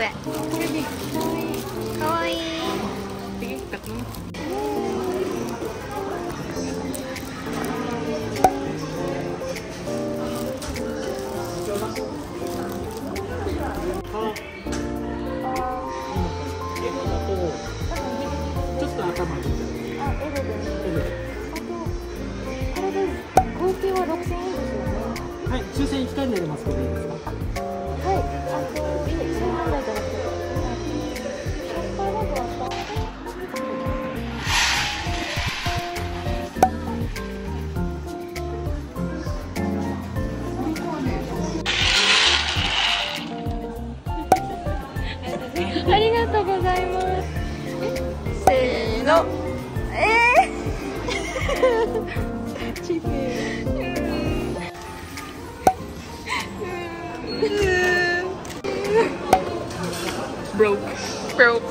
れ。かわいい。ちょっと頭に。あ、エルです。あと、あれです。合計は6000円ですよね。はい、抽選1回になりますけどいいですか。ありがとうございます。せーの。チキン。Broke.